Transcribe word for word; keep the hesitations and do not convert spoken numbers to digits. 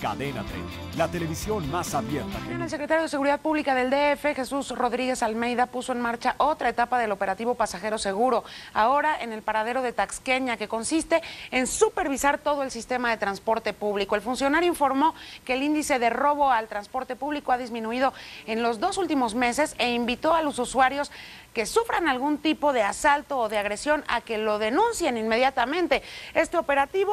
Cadena Tres, la televisión más abierta. El secretario de Seguridad Pública del D F, Jesús Rodríguez Almeida, puso en marcha otra etapa del operativo Pasajero Seguro, ahora en el paradero de Taxqueña, que consiste en supervisar todo el sistema de transporte público. El funcionario informó que el índice de robo al transporte público ha disminuido en los dos últimos meses e invitó a los usuarios que sufran algún tipo de asalto o de agresión a que lo denuncien inmediatamente. Este operativo